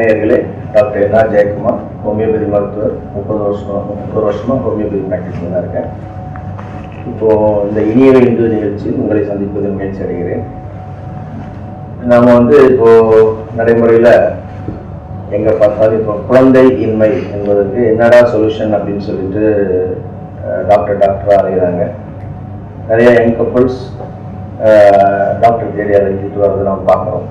நேயர்களே, doctor நாஜயக்குமார், homeopathy மருத்துவர். 30 வருஷமாக ஹோமியோபதி ப்ராக்டிஸில் தான் இருக்கேன். இப்போது இந்த இனிய இந்து நிகழ்ச்சி உங்களை சந்திப்பதில் முயற்சி அடைகிறேன். நாம் இப்போது நடைமுறையில் எங்கே பார்த்தாலும் இப்போ குழந்தை இன்மை என்பதற்கு என்னடா சொல்யூஷன் அப்படின்னு சொல்லிட்டு டாக்டராக அடைகிறாங்க. நிறைய யங் கப்புள்ஸ் டாக்டர் தேடி அழைச்சிட்டு வர்றது நாம் பார்க்குறோம்.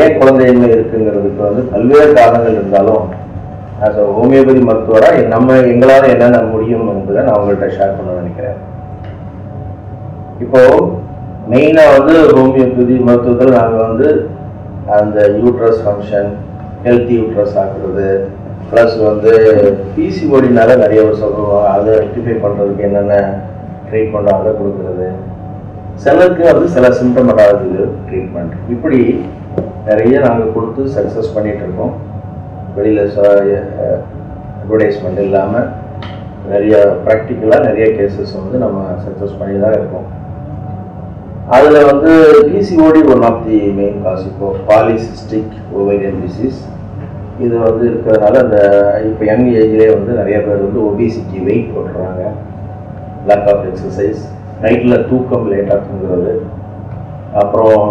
ஏன் குழந்தையின்மை இருக்குங்கிறதுக்கு பல்வேறு காரணங்கள் இருந்தாலும் அது ஹோமியோபதி மருத்துவராக எங்களால் என்னென்ன முடியும் என்பதை நான் உங்கள்கிட்ட ஷேர் பண்ண நினைக்கிறேன். இப்போ மெயினாக ஹோமியோபதி மருத்துவத்தில் நாங்கள் அந்த யூட்ரஸ் ஃபங்க்ஷன் ஹெல்த்தி யூட்ரஸ் ஆக்குறது, ப்ளஸ் பிசிஓடினால நிறைய ஒரு சொல்லுவாங்க, அதை ரெக்டிஃபை பண்ணுறதுக்கு என்னென்ன ட்ரீட்மெண்ட் அதை கொடுக்குறது, சிலருக்கு சில சிம்டமடாகுது ட்ரீட்மெண்ட், இப்படி நிறைய நாங்கள் கொடுத்து சக்ஸஸ் பண்ணிகிட்ருக்கோம். வெளியில் அட்வர்டைஸ்மெண்ட் இல்லாமல் நிறைய ப்ராக்டிக்கலாக நிறைய கேசஸ் நம்ம சக்ஸஸ் பண்ணி தான் இருக்கோம். அதில் PCOD one of the main cause. இப்போது பாலிசிஸ்டிக் ஓவேரியன் டிசீஸ் இது இருக்கிறதுனால அந்த இப்போ யங் ஏஜ்லேயே நிறைய பேர் ஒபிசிட்டி வெயிட் போட்டுறாங்க, லேக் ஆஃப் எக்ஸசைஸ், நைட்டில் தூக்கம் லேட்டாக தூங்குறது, அப்புறம்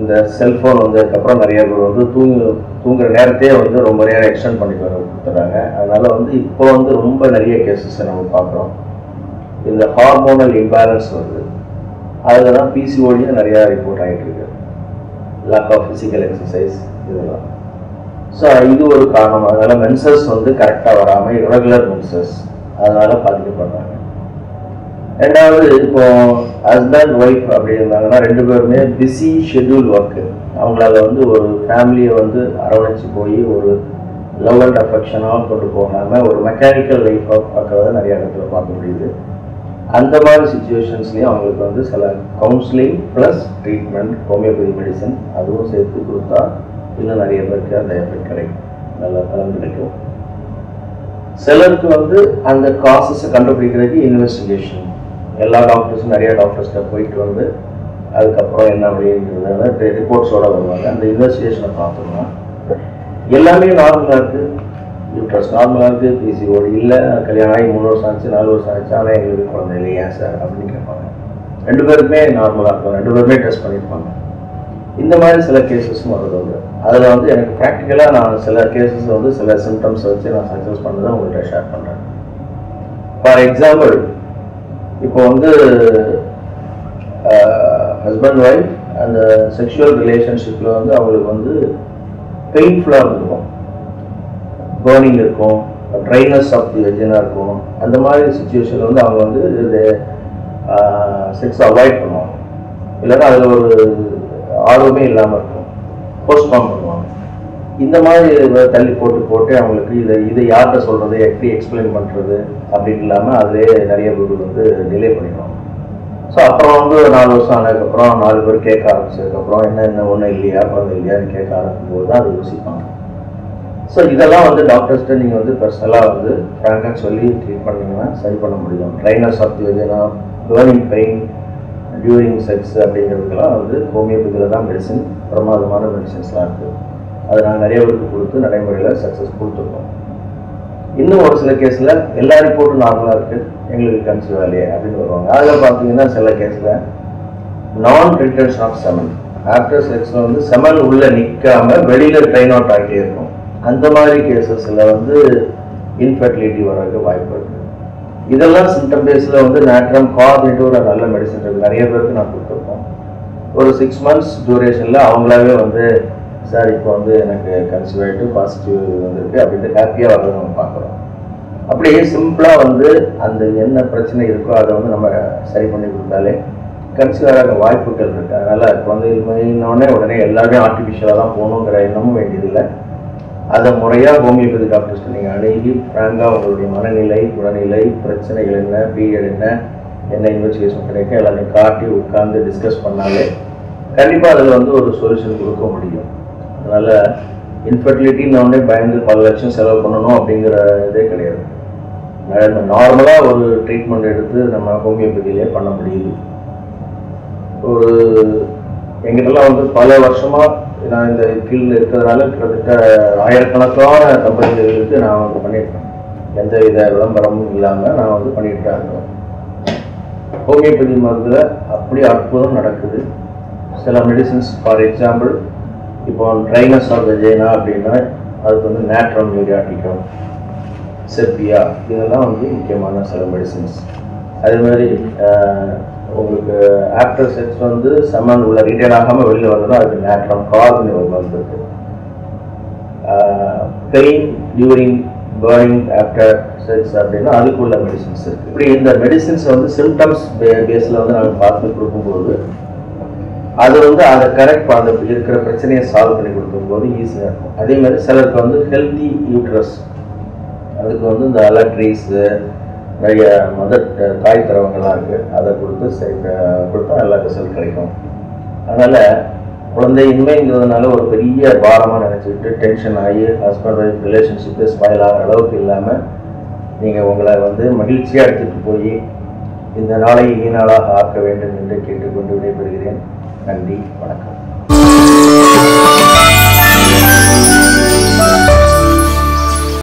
இந்த செல்ஃபோன் அதுக்கப்புறம் நிறைய பேர் தூங்குகிற நேரத்தையே ரொம்ப நேரம் எக்ஸ்டெண்ட் பண்ணி கொடுத்துட்றாங்க. அதனால் இப்போ ரொம்ப நிறைய கேசஸை நம்ம பார்க்குறோம். இந்த ஹார்மோனல் இம்பேலன்ஸ் அதில் தான் பிசிஓடியும் நிறையா ரிப்போர்ட் ஆகிட்டுருக்கு. லேக் ஆஃப் ஃபிசிக்கல் எக்ஸசைஸ் இதெல்லாம் ஸோ இது ஒரு காரணம். அதனால் மென்சஸ் கரெக்டாக வராமல் இரெகுலர் மென்சஸ் அதனால் பாதிக்கப்படுறாங்க. ரெண்டாவது இப்போ ஹஸ்பண்ட் ஒய்ஃப் அப்படி இருந்தாங்கன்னா ரெண்டு பேருமே பிஸி ஷெட்யூல் ஒர்க்கு, அவங்களால ஒரு ஃபேமிலியை அரவணைச்சி போய் ஒரு லவ் அண்ட் அஃபெக்ஷனாக கொண்டு போகாமல் ஒரு மெக்கானிக்கல் லைஃபாக பார்க்குறத நிறைய இடத்துல பார்க்க முடியுது. அந்த மாதிரி சுச்சுவேஷன்ஸ்லேயும் அவங்களுக்கு சில counselling plus treatment homeopathy medicine அதுவும் சேர்த்து கொடுத்தா இன்னும் நிறைய பேருக்கு அந்த எஃபெக்ட் கிடைக்கும், நல்லா பலன் கிடைக்கும். சிலருக்கு அந்த காசஸை கண்டுபிடிக்கிறதுக்கு இன்வெஸ்டிகேஷன் எல்லா டாக்டர்ஸும் நிறைய டாக்டர்ஸ்கிட்ட போயிட்டு அதுக்கப்புறம் என்ன அப்படிங்கிறத ரிப்போர்ட்ஸோடு வருவாங்க. அந்த இன்வெஸ்டிகேஷனை பார்த்தோம்னா எல்லாமே நார்மலாக இருக்குது, யூட்ரஸ் நார்மலாக இருக்குது, பிசிஓடி இல்லை, கல்யாணம் ஆகி 3 வருஷம் ஆச்சு, 4 வருஷம் ஆச்சு, ஆனால் எங்களுக்கு குழந்தை இல்லையா சார் அப்படின்னு கேட்பாங்க. ரெண்டு பேருமே நார்மலாக இருக்கும், ரெண்டு பேருமே டெஸ்ட் பண்ணியிருப்பாங்க. இந்த மாதிரி சில கேசஸும் வருது. அதில் எனக்கு ப்ராக்டிக்கலாக நான் சில கேசஸ் சில சிம்டம்ஸ் வச்சு நான் சக்ஸஸ் பண்ணதை உங்கள்கிட்ட ஷேர் பண்ணுறேன். ஃபார் எக்ஸாம்பிள் இப்போ ஹஸ்பண்ட் ஒய்ஃப் அந்த செக்ஷுவல் ரிலேஷன்ஷிப்பில் அவங்களுக்கு பெயின்ஃபுல்லாக இருக்கும், பேர்னிங் இருக்கும், ட்ரைனஸ் ஆஃப் தி வெஜினாக இருக்கும். அந்த மாதிரி சுச்சுவேஷனில் அவங்க இது செக்ஸ் அவாய்ட் பண்ணுவாங்க, இல்லைன்னா அதில் ஒரு ஆர்வமே இல்லாமல் இருக்கும், போஸ்ட்பான் பண்ணுவாங்க. இந்த மாதிரி தள்ளி போட்டு அவங்களுக்கு இதை யார்கிட்ட சொல்கிறது, எப்படி எக்ஸ்பிளைன் பண்ணுறது அப்படின்னு இல்லாமல் அதிலே நிறைய பேர் டிலே பண்ணிடுவாங்க. ஸோ அப்புறம் 4 வருஷம் ஆனதுக்கப்புறம் 4 பேர் கேட்க ஆரம்பிச்சதுக்கப்புறம் என்ன ஒன்றும் இல்லையா குழந்தை இல்லையான்னு கேட்க ஆரம்பிக்கும்போது தான் அது யோசிப்பாங்க. ஸோ இதெல்லாம் டாக்டர்ஸ்கிட்ட நீங்கள் பர்சனலாக ஃப்ராங்காக சொல்லி ட்ரீட் பண்ணிங்கன்னா சரி பண்ண முடியும். Dryness of vagina, burning pain during sex அப்படிங்கிறதுக்கெல்லாம் ஹோமியோபதியில் தான் மெடிசன் பிரமாதமான மெடிசன்ஸ்லாம் இருக்குது. அதை நாங்கள் நிறைய பேருக்கு கொடுத்து நடைமுறையில் சக்ஸஸ் கொடுத்துருக்கோம். இன்னும் ஒரு சில கேஸில் எல்லா ரிப்போர்ட்டும் நார்மலாக இருக்குது, எங்களுக்கு கன்சீவ் ஆகலையே அப்படின்னு வருவாங்க. அதில் பார்த்தீங்கன்னா சில கேஸில் நான் ரிட்டன்ஷன் ஆஃப் செமன் ஆஃப்டர் செக்ஸில் செமன் உள்ளே நிற்காமல் வெளியில் ட்ரைன் அவுட் ஆகிட்டே இருக்கும். அந்த மாதிரி கேசஸில் இன்ஃபர்டிலிட்டி வர்றதுக்கு வாய்ப்பு இருக்குது. இதெல்லாம் சிம்டம் பேஸில் நேட்ரம் கார்டினேட்டிவ் நல்ல மெடிசன் இருக்குது, நிறைய பேருக்கு நான் கொடுத்துருக்கோம். ஒரு 6 months டியூரேஷனில் அவங்களாவே சார் இப்போ எனக்கு கன்சீவ் ஆகிட்டு பாசிட்டிவ் வந்திருக்கு அப்படின்னு ஹாப்பியாக வர்றதை நம்ம பார்க்குறோம். அப்படியே சிம்பிளாக அந்த என்ன பிரச்சனை இருக்கோ அதை நம்ம சரி பண்ணி கொடுத்தாலே கன்சீவ் ஆகிற வாய்ப்புகள் இருக்குது. அதனால் குழந்தைகளுமே உடனே எல்லாமே ஆர்டிஃபிஷியலாக தான் போகணுங்கிற எண்ணமும் வேண்டியதில்லை. அதை முறையாக ஹோமியோபதி டாக்டர்ஸ்ட்டு நீங்கள் அணுகி ஃப்ராங்காக உங்களுடைய மனநிலை, உடல்நிலை, பிரச்சனைகள் என்ன, பீரியட் என்ன இன்வெஸ்டிகேஷன் பண்ணியிருக்கேன் எல்லாத்தையும் காட்டி உட்கார்ந்து டிஸ்கஸ் பண்ணாலே கண்டிப்பாக அதில் ஒரு சொல்யூஷன் கொடுக்க முடியும். அதனால் இன்ஃபர்டிலிட்டின்னு உடனே பயந்து பல லட்சம் செலவு பண்ணணும் அப்படிங்கிற இதே கிடையாது. நார்மலாக ஒரு ட்ரீட்மெண்ட் எடுத்து நம்ம ஹோமியோபதியிலே பண்ண முடியுது. ஒரு எங்கிட்டலாம் பல வருஷமாக நான் இந்த கீழ் இருக்கிறதால கிட்டத்தட்ட ஆயிரக்கணக்கான தம்பதிகளுக்கு நான் வந்து பண்ணிட்டேன். எந்தவித விளம்பரமும் இல்லாமல் நான் வந்து பண்ணிட்டு இருக்கேன். ஹோமியோபதி மருந்தில் அப்படி அற்புதம் நடக்குது. சில மெடிசன்ஸ் ஃபார் எக்ஸாம்பிள் இப்போ ட்ரைனஸ் ஆஃப் வெஜைனா அப்படின்னா அதுக்கு வந்து நேட்ரம் யூரியாட்டிகம் செப்பியா இதெல்லாம் வந்து முக்கியமான சில மெடிசன்ஸ். அதே மாதிரி உங்களுக்கு ஆஃப்டர் செக்ஸ் வந்து சமன் உள்ள ரீட்டைன் ஆகாமல் வெளியில் வந்ததுன்னா அதுக்கு நேட்ரம் கார்னு ஒரு மருந்து இருக்குது. Pain during burning after sex அப்படின்னா அதுக்குள்ள மெடிசன்ஸ் இருக்குது. இப்படி இந்த மெடிசன்ஸ் வந்து சிம்டம்ஸ் பேஸில் வந்து நாங்கள் பார்த்து கொடுக்கும்போது அது வந்து அதை கரெக்ட் அந்த இருக்கிற பிரச்சனையை சால்வ் பண்ணி கொடுக்கும்போது ஈஸியாக இருக்கும். அதே மாதிரி சிலருக்கு வந்து ஹெல்த்தி யூட்ரஸ் அதுக்கு வந்து இந்த அலட்ரீஸு நிறைய தாய் திரவங்கள்லாம் இருக்குது அதை கொடுத்து கொடுத்தா நல்லா ரிசல்ட் கிடைக்கும். அதனால் குழந்தையின்மைங்கிறதுனால ஒரு பெரிய பாரமாக நினச்சிக்கிட்டு டென்ஷன் ஆகி ஹஸ்பண்ட் ஒய்ஃப் ரிலேஷன்ஷிப்பு ஸ்பாயில் ஆகிற அளவுக்கு இல்லாமல் நீங்கள் உங்களை வந்து மகிழ்ச்சியாக எடுத்துகிட்டு போய் இந்த நாளை இனி நாளாக ஆக்க வேண்டும் என்று கேட்டுக்கொண்டு விடைபெறுகிறேன். நன்றி, வணக்கம்.